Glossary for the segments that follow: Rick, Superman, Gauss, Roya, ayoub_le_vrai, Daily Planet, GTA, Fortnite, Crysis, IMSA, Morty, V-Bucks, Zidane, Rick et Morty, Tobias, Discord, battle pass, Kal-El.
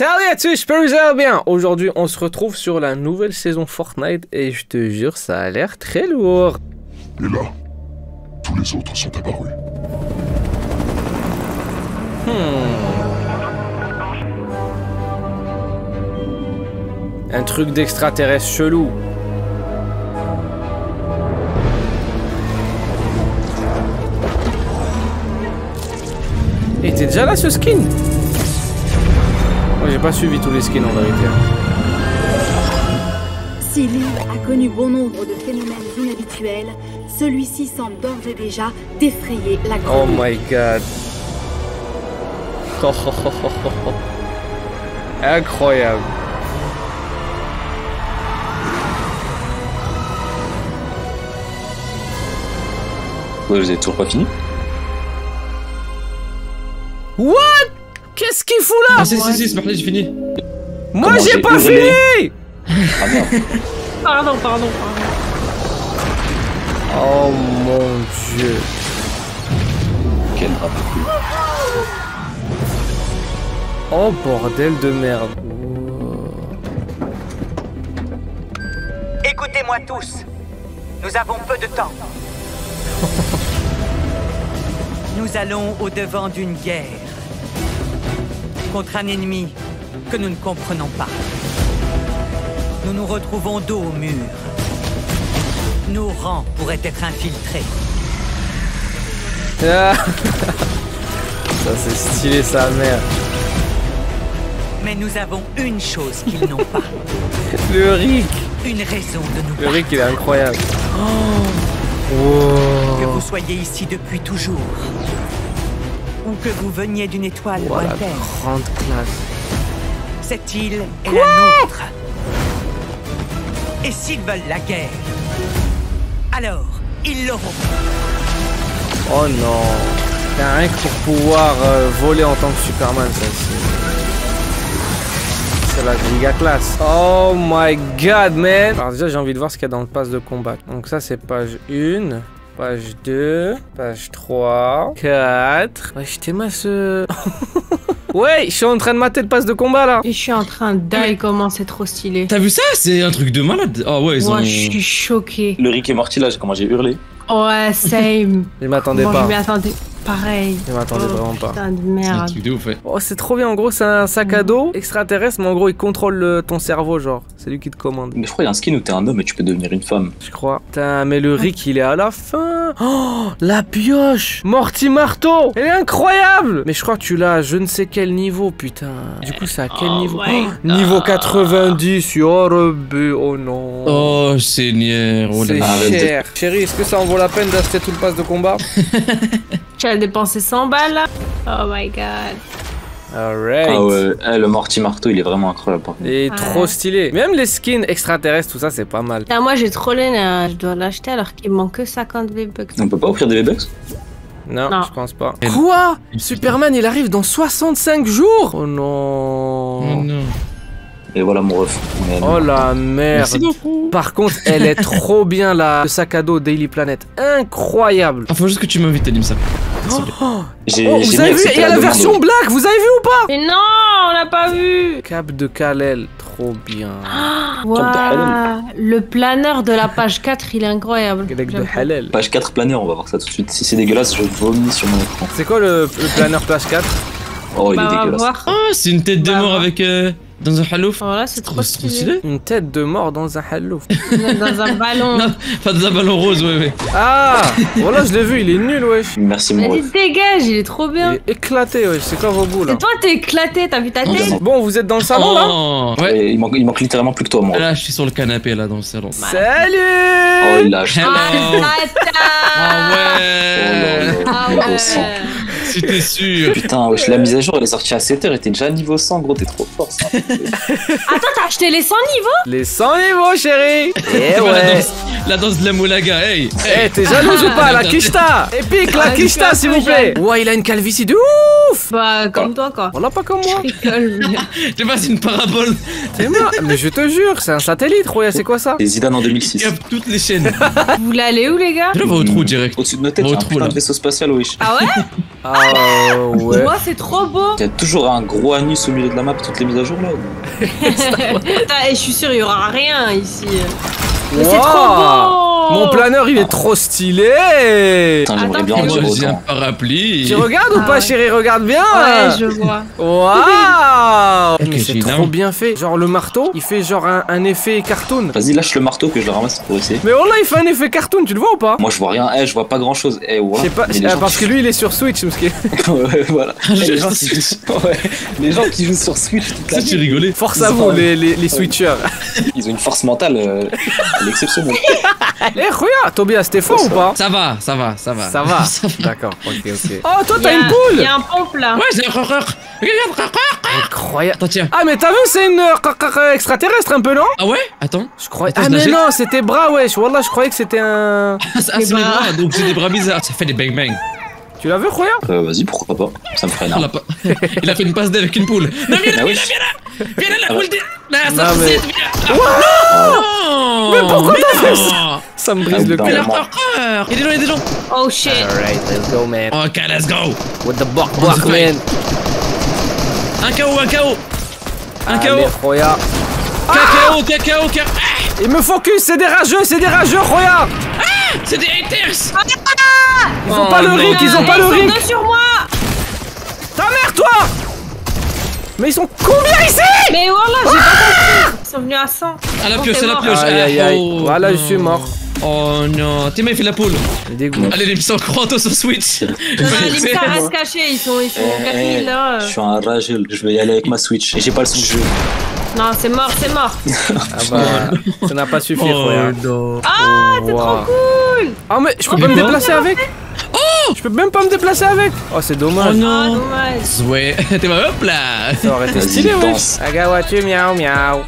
Salut à tous, j'espère que vous allez bien. Aujourd'hui, on se retrouve sur la nouvelle saison Fortnite et je te jure, ça a l'air très lourd. Et là, tous les autres sont apparus. Un truc d'extraterrestre chelou. Et t'es déjà là ce skin? Moi j'ai pas suivi tous les skins en vérité. Si l'île a connu bon nombre de phénomènes inhabituels, celui-ci semble d'ores et déjà défrayer la chronique. Oh my god. Incroyable. Vous avez toujours pas fini? What? Qu'est-ce qu'il fout là? Ah si si si, c'est parti, j'ai fini. Moi j'ai pas fini. Ah merde. Pardon. Oh mon dieu. Quel rapport. Oh bordel de merde. Écoutez-moi tous. Nous avons peu de temps. Nous allons au-devant d'une guerre contre un ennemi que nous ne comprenons pas. Nous nous retrouvons dos au mur. Nos rangs pourraient être infiltrés. Ah. Ça c'est stylé sa mère. Mais nous avons une chose qu'ils n'ont pas. Le Rick. Une raison de nous. Le Rick il est incroyable. Oh. Wow. Que vous soyez ici depuis toujours. Ou que vous veniez d'une étoile lointaine. Grande classe. Cette île est la nôtre. Et s'ils veulent la guerre, alors ils l'auront. Oh non. T'as rien que pour pouvoir voler en tant que Superman, ça aussi. C'est la giga classe. Oh my god, man. Alors déjà, j'ai envie de voir ce qu'il y a dans le pass de combat. Donc ça, c'est page 1. Page 2, page 3, 4... Ouais, je t'aime ce... Ouais, je suis en train de mater le passe de combat, là. Et je suis en train de die, comment c'est trop stylé. T'as vu ça? C'est un truc de malade. Ah ouais, ils ont... Ouais, je suis choqué. Le Rick et Morty, là, comment j'ai hurlé. Ouais, same. Je m'attendais pas. Je m'attendais... Pareil. Je m'attendais vraiment pas. Putain de merde. C'est un truc de ouf, ouais. Oh, c'est trop bien, en gros, c'est un sac à dos extraterrestre, mais en gros, il contrôle ton cerveau, genre. C'est lui qui te commande. Mais je crois, il y a un skin où t'es un homme et tu peux devenir une femme. Je crois. Putain, mais le Rick, il est à la fin. Oh, la pioche. Morty Marteau. Elle est incroyable. Mais je crois que tu l'as à je ne sais quel niveau, putain. Du coup, c'est à quel niveau? Niveau 90. Oh, rebeu. Oh non. Oh, Seigneur. Oh, c'est cher. Chérie, est-ce que ça en vaut la peine d'acheter tout le pass de combat? Elle a dépensé 100 balles là. Oh my god. Alright. Ah ouais, le Morty Marteau il est vraiment incroyable. Il est trop stylé. Même les skins extraterrestres, tout ça c'est pas mal. Là, moi j'ai trop l'air, je dois l'acheter alors qu'il manque que 50 V-Bucks. On peut pas offrir des V-Bucks? Non, je pense pas. Quoi? Superman il arrive dans 65 jours? Oh non. Oh non. Et voilà mon ref. Oh la merde. Par contre, elle est trop bien la le sac à dos Daily Planet. Incroyable. Ah, faut juste que tu m'invites à l'IMSA. Vous avez vu, il y a la version black, vous avez vu ou pas? Mais non, on l'a pas vu. Cap de Kal-El, trop bien. Wow. Le planeur de la page 4, il est incroyable. De page 4 planeur, on va voir ça tout de suite. Si c'est dégueulasse, je vomis sur mon écran. C'est quoi le planeur page 4? Oh, il est dégueulasse. Oh, c'est une tête de mort avec... Dans un halouf. Oh là, c'est trop stylé. Une tête de mort dans un halouf. Dans un ballon. Non, enfin, dans un ballon rose, ouais, ouais. Ah, voilà, je l'ai vu, il est nul, wesh. Merci, mon ref. Dégage, il est trop bien. Il est éclaté, wesh. C'est quoi vos boules là? C'est toi, t'es éclaté, t'as vu ta tête? Bon, vous êtes dans le salon, là? Ouais. Il manque littéralement plus que toi, moi. Là, je suis sur le canapé, là, dans le salon. Salut. Oh, il lâche. Ah ouais. J'étais sûr. Putain, wesh, la mise à jour, elle est sortie à 7h, t'es déjà à niveau 100, gros, t'es trop fort, ça. Attends, t'as acheté les 100 niveaux? Les 100 niveaux, chérie. Eh ouais. La danse de la moulaga, hey. Eh, t'es jalouse ou pas? La kishta. Épique, la kishta, s'il vous plaît. Ouais, il a une calvitie de ouf. Bah, comme toi, quoi. On l'a pas comme moi. Je rigole. Je sais pas, c'est une parabole. C'est moi. Mais je te jure, c'est un satellite, Roya, c'est quoi ça? Les Zidane en 2006. Il y a toutes les chaînes. Vous voulez aller où, les gars? Je vais au trou direct. Au-dessus de nos têtes, on a un vaisseau spatial, wesh. Ah ouais? Ah ouais. Moi c'est trop beau. Il y a toujours un gros anus au milieu de la map toutes les mises à jour là. Attends, je suis sûr il y aura rien ici. Wow. C'est trop beau. Mon planeur il est trop stylé. Attends, j'aimerais bien j'ai un parapluie. Tu regardes ou pas chérie? Regarde bien. Ouais je vois. Waouh. C'est trop bien fait. Genre le marteau il fait genre un effet cartoon. Vas-y lâche le marteau que je le ramasse pour essayer. Mais oh là il fait un effet cartoon, tu le vois ou pas? Moi je vois rien, je vois pas grand chose. Voilà. Pas, parce que lui il est sur Switch. Voilà. Les gens qui jouent sur Switch. Tu rigolais. Force à vous les Switchers. Ils ont une force mentale exceptionnelle. Eh Roya, Tobias t'es fort ou pas? Ça va, ça va, ça va. Ça va. D'accord. Ok ok. Oh toi t'as une poule. Il y a un pompe là. Ouais j'ai un horreur. Incroyable. Attends tiens. Ah mais t'as vu c'est une extraterrestre un peu non? Ah ouais. Attends. Je croyais. Ah mais non c'était bras wesh. Wallah je croyais que c'était un. Ah c'est mes bras donc c'est des bras bizarres. Ça fait des bang bang. Tu l'as vu, Roya? Vas-y, pourquoi pas? Ça me ferait énorme. Il a fait une passe d'air avec une poule. Non, viens là, viens là, viens là! Viens là, la poule de... Non, ça me brise, viens là! Non! Mais pourquoi t'as fait ça? Ça me brise le cul. Il est loin, il est loin! Oh shit! Alright, let's go, man. Ok, let's go! What the bark, bark, man! Un KO, un KO! Un KO! Allez, Roya! KO, KO, KO! Il me focus, c'est des rageux, Roya! Ah! C'est des haters! Ils ont pas le Rick, ils ont pas le Rick. Ils sont deux sur moi. Ta mère toi. Mais ils sont combien ici? Mais voilà, j'ai pas compris. Ils sont venus à 100. À la pioche, à la pioche. Aïe aïe aïe. Voilà, je suis mort. Oh non, t'es mal fait la poule. Allez, les sont crottes sur Switch. Non, les pas reste caché, ils sont 4000 là. Je suis un rageux, je vais y aller avec ma Switch. Et j'ai pas le Switch. Non, c'est mort, c'est mort. Ah bah, ça n'a pas suffi. Ah, t'es trop cool. Ah mais je peux pas me déplacer avec. Oh, je peux même pas me déplacer avec. Oh c'est dommage. Oh non. Ouais, t'es pas hop là. Ça aurait été stylé wesh. Agawatu miaou miaou.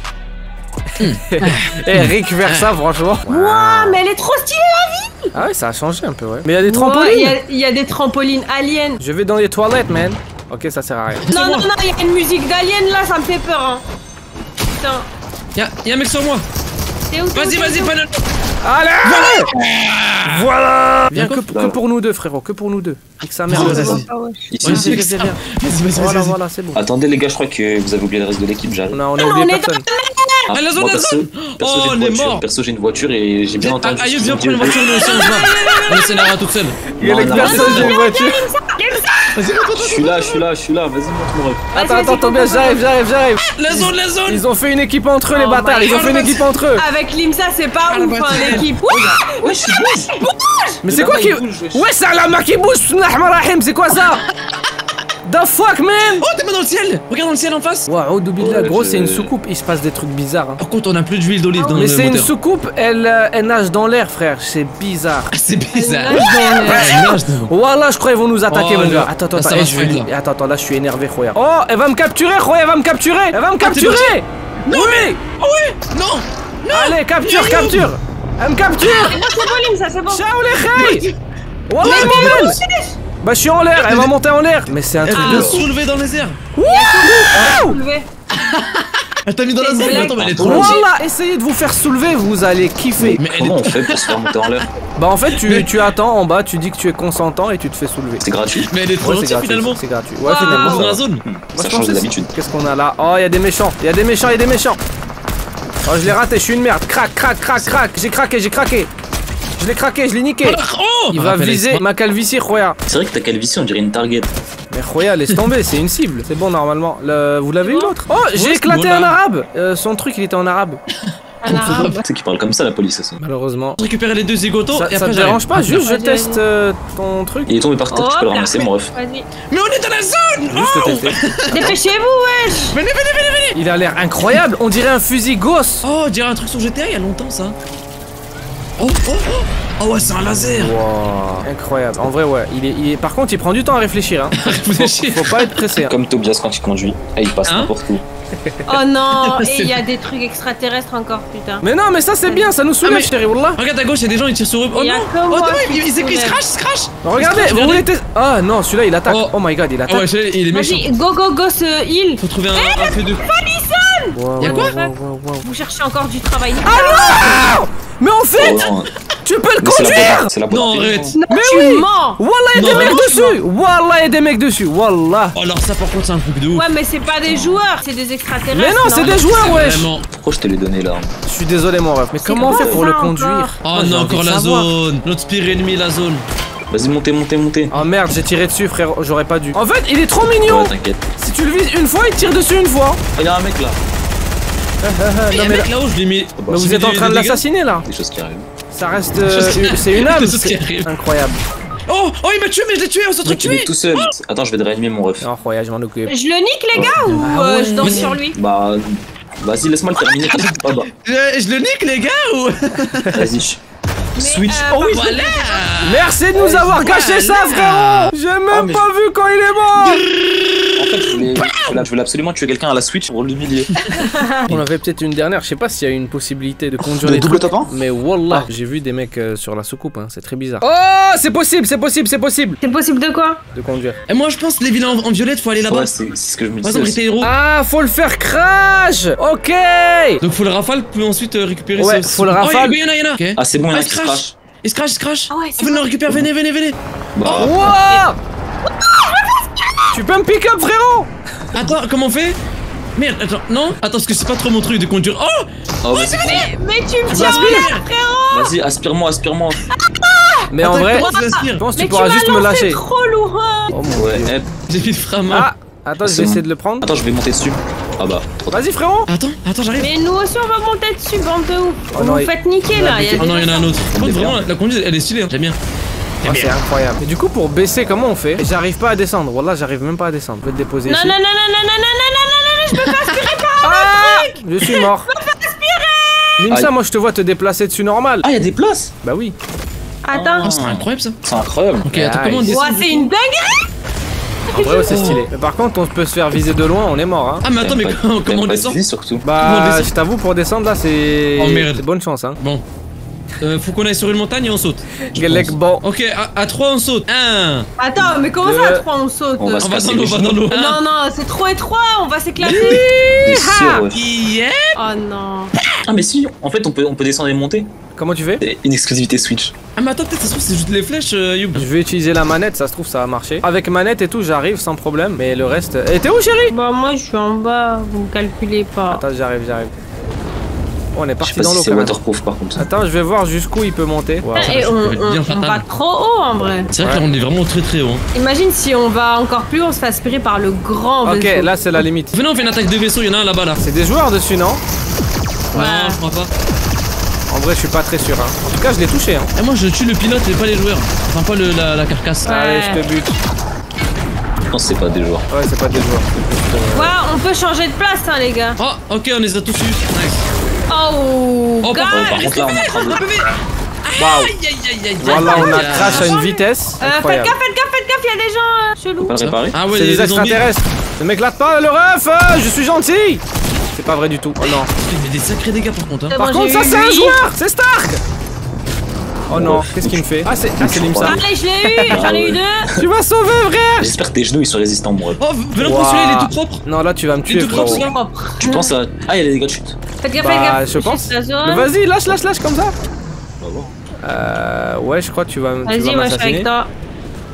Eh Rick vers ça franchement. Wouah mais elle est trop stylée la vie. Ah ouais ça a changé un peu ouais. Mais il y a des trampolines. Il y a des trampolines aliens. Je vais dans les toilettes man. Ok ça sert à rien. Non non non il y a une musique d'alien là ça me fait peur hein. Putain. Y'a un mec sur moi. Vas-y vas-y panel. Allez voilà, voilà. Viens que pour nous deux frérot, que pour nous deux. Avec sa mère. Vas-y voilà voilà c'est bon. Attendez les gars je crois que vous avez oublié le reste de l'équipe. On a oublié personne. Perso, j'ai une voiture. Perso j'ai une voiture et j'ai bien entendu. Aïe viens prendre une voiture mais on s'en va toute seule. Il y a les personnes j'ai une voiture. Je suis là, vas-y monte mon ref. Attends, Tobias, j'arrive. La zone. Ils ont fait une équipe entre eux les bâtards, ils ont fait une équipe entre eux. Avec l'IMSA c'est pas ouf l'équipe. Ouais, je suis bouge. Mais c'est quoi qui... Ouais, c'est la lama qui bouge, c'est quoi ça? The fuck man! Oh t'es pas dans le ciel! Regarde dans le ciel en face! Waouh Doubillah gros c'est une soucoupe, il se passe des trucs bizarres hein. Par contre on a plus d'huile d'olive dans le moteur. Mais c'est une soucoupe, elle nage dans l'air frère, c'est bizarre. C'est bizarre. Voilà je crois ils vont nous attaquer mon gars. Attends là je suis énervé Roya. Oh elle va me capturer Roya, elle va me capturer. Non mais non. Allez capture. Elle me capture. C'est bon ciao les reilles. Bah je suis en l'air, elle va monter en l'air. Mais c'est un truc de soulever dans les airs. Soulever. Elle t'a mis dans la zone, attends mais elle est trop loin. Voilà, essayez de vous faire soulever, vous allez kiffer. Mais comment on fait pour se faire monter en l'air? Bah en fait tu attends en bas, tu dis que tu es consentant et tu te fais soulever. C'est gratuit. Mais elle est trop gentille finalement. C'est gratuit, ouais finalement dans la zone. Ça change d'habitude. Qu'est-ce qu'on a là? Oh y'a des méchants, y'a des méchants. Oh je l'ai raté, je suis une merde. Crac. J'ai craqué. Je l'ai craqué, je l'ai niqué. Il va viser ma calvitie, Roya. C'est vrai que ta calvitie, on dirait une target. Mais Roya, laisse tomber, c'est une cible. C'est bon, normalement. Vous l'avez eu l'autre? Oh, j'ai éclaté un arabe. Son truc, il était en arabe. Tu sais qu'il parle comme ça, la police, ça. Malheureusement. Récupérer les deux zigotos et après, je dérange pas, juste je teste ton truc. Il est tombé par terre, tu peux le ramasser, mon ref. Mais on est dans la zone! Dépêchez-vous, wesh! Venez! Il a l'air incroyable, on dirait un fusil Gauss. Oh, on dirait un truc sur GTA il y a longtemps, ça. Oh ouais c'est un laser. Wow. Incroyable, en vrai ouais il est... Par contre il prend du temps à réfléchir hein. Faut pas être pressé hein. Comme Tobias quand il conduit, il passe n'importe où. Oh non, et il y a des trucs extraterrestres encore putain. Mais non mais ça c'est bien, ça nous soulève chérie. Regarde à gauche il y a des gens ils tirent sur eux. Oh non, il se crache. Regardez, vous voulez tester. Ah non celui-là il attaque, oh my god il attaque. Ouais il est méchant. Go ce heal. Faut trouver un feu de... Y'a quoi? Vous cherchez encore du travail. Ah non. Mais en fait Tu peux le conduire. Non, arrête. Mais oui. Wallah, y'a des mecs dessus. Wallah. Alors ça par contre c'est un truc de ouf. Ouais mais c'est pas des joueurs, c'est des extraterrestres. Mais non, c'est des joueurs, wesh. Pourquoi je te l'ai donné là? Je suis désolé mon ref, mais comment on fait pour le conduire? Oh non, encore la zone. Notre pire ennemi, la zone. Vas-y, montez, montez, montez. Oh merde, j'ai tiré dessus, frère, j'aurais pas dû. En fait, il est trop mignon. Ouais, t'inquiète. Si tu le vises une fois, il tire dessus une fois. Il y a un mec là. Il y a un mec là-haut, je l'ai mis. Mais vous êtes en train de l'assassiner là. Des choses qui arrivent. Ça reste. C'est une âme. Incroyable. Oh, oh, il m'a tué, mais je l'ai tué, on s'est tué tout seul. Attends, je vais te réanimer mon ref. Incroyable, je m'en occupe. Je le nique, les gars, ou je danse sur lui? Bah, vas-y, laisse-moi le terminer. Je le nique, les gars, ou? Vas-y. Switch. Oh oui, voilà. Merci de nous avoir gâché ça, frérot. J'ai même pas vu quand il est mort. En fait, je voulais absolument tuer quelqu'un à la Switch pour l'humilier. On avait peut-être une dernière, je sais pas s'il y a une possibilité de conduire les double tapant. Mais wallah, j'ai vu des mecs sur la soucoupe, hein, c'est très bizarre. Oh, c'est possible, c'est possible, c'est possible. C'est possible de quoi? De conduire. Et moi je pense les villes en violette, faut aller là-bas. Ouais, c'est ce que je me disais. Ah, faut le faire crash. OK. Donc faut le rafale puis ensuite récupérer ça. Ouais, faut le rafale. Ah, c'est bon, il se crash. Il se crash, il se crash. Ah ouais, venez le récupérer, venez, venez, venez. Wouah! Tu peux me pick up, frérot? Attends, comment on fait? Merde, attends, non? Attends, parce que c'est pas trop mon truc de conduire. Oh! Oh, c'est venu! Mais tu me tiens en l'air, frérot! Vas-y, aspire-moi, aspire-moi. Mais en vrai, je pense que tu pourras juste me lâcher. C'est trop lourd! Oh mon dieu. J'ai vu le frein à main. Ah, attends, je vais essayer de le prendre. Attends, je vais monter dessus. Ah bah. Vas-y, frérot! Attends, attends, j'arrive. Mais nous aussi, on va monter dessus, bande de ouf. Vous me faites niquer là. Oh non, il y en a un autre. Par contre, vraiment, la conduite, elle est stylée. J'aime bien. Ah, c'est incroyable. Et du coup, pour baisser, comment on fait? J'arrive pas à descendre. Wallah, j'arrive même pas à descendre. Je vais te déposer ici. Non, non, non, non, non, non, non, non, non, non, je peux pas aspirer par un truc. Je suis mort. Je peux pas aspirer. Imsa, moi, je te vois te déplacer dessus normal. Ah, y'a des places? Bah oui. Attends. C'est incroyable ça. C'est incroyable. Ok, attends, comment on descend? C'est une dinguerie. En vrai, c'est stylé. Mais par contre, on peut se faire viser de loin, on est mort. Hein. Ah, mais attends, mais comment on descend? Bah, je t'avoue, pour descendre là, c'est. Oh merde. Bonne chance, hein. Bon. Faut qu'on aille sur une montagne et on saute. Bon. Ok, à 3 on saute. 1. Attends, mais comment ça à 3 on saute? On va dans l'eau, Non, non, c'est trop étroit, on va s'éclater. Oh non. Ah, mais si, en fait, on peut descendre et monter. Comment tu fais? Une exclusivité Switch. Ah, mais attends, peut-être ça se trouve, c'est juste les flèches, Youb. Je vais utiliser la manette, ça se trouve, ça va marcher. Avec manette et tout, j'arrive sans problème, mais le reste. Et t'es où, chérie? Bah, moi, je suis en bas, vous me calculez pas. Attends, j'arrive, j'arrive. On est parti dans l'eau. C'est waterproof par contre. Attends, je vais voir jusqu'où il peut monter. Wow. Et on va trop haut en vrai. C'est vrai qu'on est vraiment très très haut. Hein. Imagine si on va encore plus haut, on se fait aspirer par le grand vaisseau. Ok, là c'est la limite. Venez, on fait une attaque de vaisseau, il y en a un là-bas là. C'est des joueurs dessus, non? Ouais, non, je crois pas. En vrai, je suis pas très sûr. Hein. En tout cas, je l'ai touché. Hein. Et moi, je tue le pilote et pas les joueurs. Enfin, pas la carcasse. Ouais. Allez, je te bute. Je pense que c'est pas des joueurs. Ouais, c'est pas des joueurs. Ouais, on peut changer de place, hein, les gars. Oh, ok, on les a tous eus. Nice. Oh, oh par contre là on est en train de... Waouh. Voilà, on a crash à une vitesse. Faites gaffe, il y a des gens chelous. Ah ouais, c'est des extraterrestres. Ne m'éclate pas le ref, je suis gentil. C'est pas vrai du tout. Oh non. Il fait des sacrés dégâts par contre. Par contre ça c'est un joueur, c'est Stark. Oh non, qu'est-ce qu'il me fait? Ah, c'est l'IMSA. Allez, je l'ai eu, j'en ai eu 2. Tu vas sauver, frère. J'espère que tes genoux ils sont résistants, moi. Oh, venons pour celui-là, il est tout propre. Non, là tu vas me tuer, frère. Tu penses à. Ah, il y a des dégâts de chute. Faites gaffe, je pense. Mais vas-y, lâche, lâche, lâche comme ça. Ouais, je crois que tu vas me. Vas-y, moi je suis avec toi.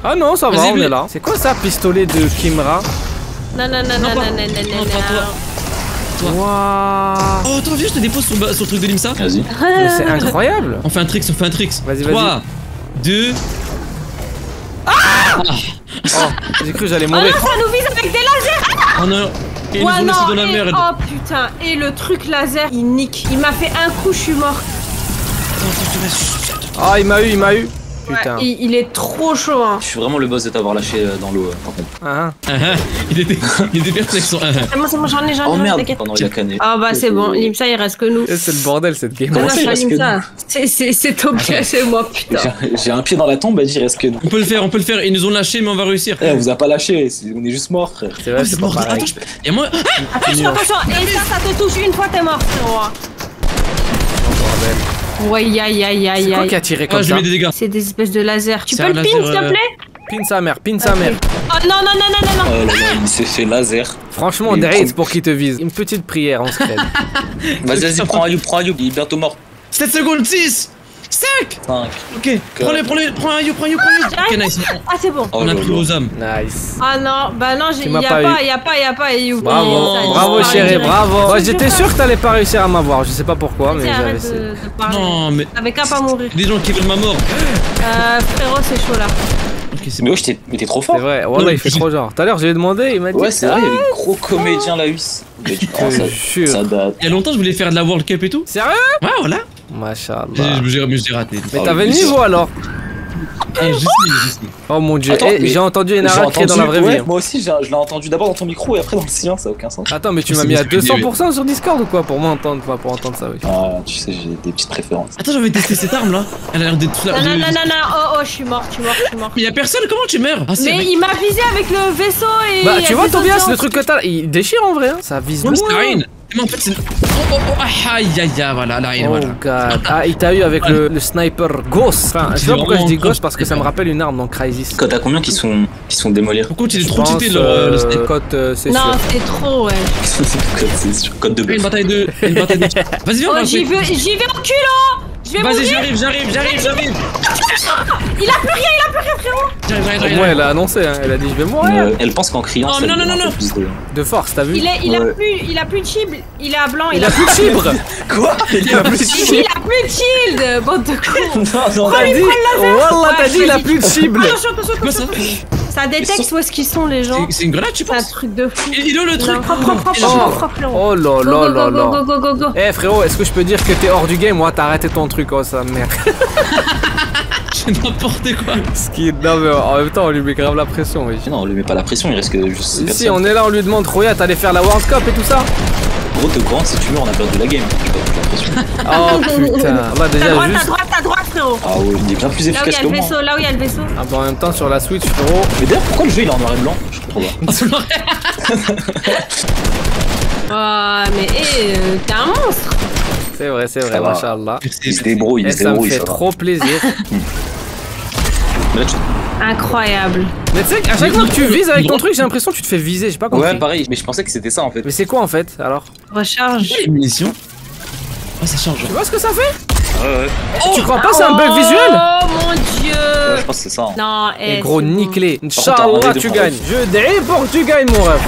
Ah non, ça va, on est là. C'est quoi ça, pistolet de Kimra? Non, non, non, non, non, non, non. Wow. Oh attends viens je te dépose sur le truc de l'IMSA. Vas-y. C'est incroyable. On fait un tricks, on fait un tricks. Vas-y, vas-y. 3, 2... Ah oh, j'ai cru que j'allais mourir. Oh non, ça nous vise avec des lasers. Oh non. Et ils nous ont laissé dans la merde. Oh putain, et le truc laser, il nique. Il m'a fait un coup, je suis mort. Ah, il m'a eu, il m'a eu. Putain. Ouais, il est trop chaud hein. Je suis vraiment le boss de t'avoir lâché dans l'eau par contre. Il était perplexe. C'est moi j'en ai. Oh merde, pendant il a canné. Ah bah c'est bon, l'IMSA il reste que nous. C'est le bordel cette game. Non, c'est Tobias, c'est moi putain. J'ai un pied dans la tombe, bah j'y reste que nous. On peut le faire, on peut le faire, ils nous ont lâché mais on va réussir. Eh, on vous a pas lâché, on est juste mort frère. C'est vrai, c'est mort. Attends, et moi. Attention, attention, et ça te touche une fois t'es mort frérot. Ouais, c'est quoi qui a tiré comme ça? C'est des espèces de lasers. Tu peux le pin s'il te plaît? Pin sa mère, pin sa mère. Oh non, non, non, non, non, non. Il s'est fait laser. Franchement, Derrick, pour qu'il te vise. Une petite prière, on se crève. Vas-y, vas-y, prends Ayoub, il est bientôt mort. 7 secondes 6 5. Ok, prends un you. Ok, nice. Ah, c'est bon. On a pris aux hommes. Nice. Ah non, bah non, y'a pas you. Bravo chérie, bravo. J'étais sûr que t'allais pas réussir à m'avoir, je sais pas pourquoi, mais j'avais essayé. Non, mais. Avec un pas mourir. Des gens qui veulent ma mort. Frérot, c'est chaud là. Mais ouais, t'es trop fort. C'est vrai, il fait trop genre. Tout à l'heure, j'ai demandé, il m'a dit. Ouais, c'est vrai, il y avait des gros comédiens là. Ça date. Il y a longtemps, je voulais faire de la World Cup et tout. Sérieux? Ouais, voilà. Machallah. J'ai raté. Mais t'avais le niveau alors? Oh mon dieu, j'ai entendu une arrache dans la vraie vie. Moi aussi, je l'ai entendu d'abord dans ton micro et après dans le silence, ça a aucun sens. Attends, mais tu m'as mis à 200% sur Discord ou quoi? Pour moi, pour entendre ça, oui. Ah, tu sais, j'ai des petites préférences. Attends, j'avais testé cette arme là. Elle a l'air d'être flamme. Non, non, non, non, oh, je suis mort. Mais y'a personne, comment tu meurs? Mais il m'a visé avec le vaisseau et. Bah, tu vois, Tobias, le truc que t'as là, il déchire en vrai, ça vise nous. Mais en fait c'est... aïe aïe aïe, voilà, la reine, voilà. God. Ah, il t'a eu avec le sniper Ghost. Enfin, je sais pas pourquoi je dis Ghost, parce que ça me rappelle une arme dans Crysis. Quand t'as combien qui sont démolir? Pourquoi tu es trop cité le sniper? Code, c'est sûr. Non, c'est trop, ouais. C'est sur code de bœuf. Une bataille de... Vas-y, viens, j'y vais en culot. Vas-y, j'arrive. Il a plus rien, frérot. Moi, elle a annoncé, hein. Elle a dit je vais mourir. Elle pense qu'en criant. Oh non, non, non, non. De force, t'as vu? Il a plus de chibre. Il est à blanc. Il a plus de chibre. Quoi? Il a plus de chibre. Il a plus de shield. Bande de cons. Non, t'as dit il a plus de chibre. Ça détecte où est-ce qu'ils sont les gens. C'est une grenade, tu penses? C'est un truc de fou. Il est le truc. Oh là là là là. Eh frérot, est-ce que je peux dire que t'es hors du game? Moi, t'as arrêté ton truc. Oh ça merde. J'ai n'importe quoi. Non mais en même temps on lui met grave la pression. Oui. Non on lui met pas la pression, il risque juste. Si personne. On est là, on lui demande Roya, t'allais faire la World Cup et tout ça. Gros te grand si tu veux, on a perdu la game. Oh putain. Bah déjà à droite frérot. Ah ouais, il est bien plus efficace que moi. Là où il y a le vaisseau. Ah bah en même temps sur la Switch frérot. Mais d'ailleurs pourquoi le jeu il est en noir et blanc? Je comprends pas. Oh mais t'es un monstre. C'est vrai, machallah. Il se débrouille, ça fait trop plaisir. Incroyable. Mais tu sais qu'à chaque fois que tu vises avec ton truc, j'ai l'impression que tu te fais viser, j'ai pas compris. Ouais, pareil, mais je pensais que c'était ça en fait. Mais c'est quoi en fait alors? Recharge. Munitions. Ouais, ça change. Tu vois ce que ça fait? Ouais. Tu crois pas c'est un bug visuel? Oh mon dieu. Ouais, je pense que c'est ça. Non, eh. Gros nickelé. Inch'Allah, tu gagnes. Je dé pour que tu gagnes, mon rêve.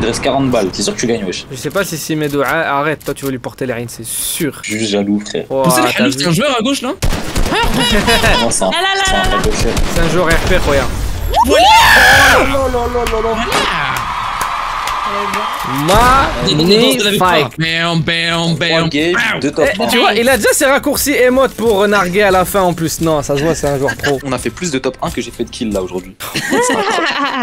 Il reste 40 balles, c'est sûr que tu gagnes, wesh. Je sais pas si Medou arrête, toi tu vas lui porter les reines, c'est sûr. Je suis jaloux, frère. Oh, c'est un joueur à gauche là. Non, c'est un joueur RP, regarde. Voilà. Non. Tu vois, il a déjà ses raccourcis émotes pour narguer à la fin en plus. Non, ça se voit, c'est un joueur pro. On a fait plus de top 1 que j'ai fait de kill là aujourd'hui.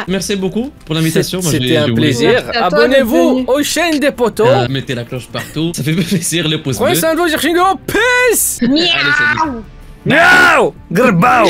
Merci beaucoup pour l'invitation. C'était un plaisir. Abonnez-vous aux chaînes des potos. Mettez la cloche partout. Ça fait plaisir, les pouces bleus. Ouais, c'est un joueur, j'ai Peace. Miaou. Miaou. Grbao.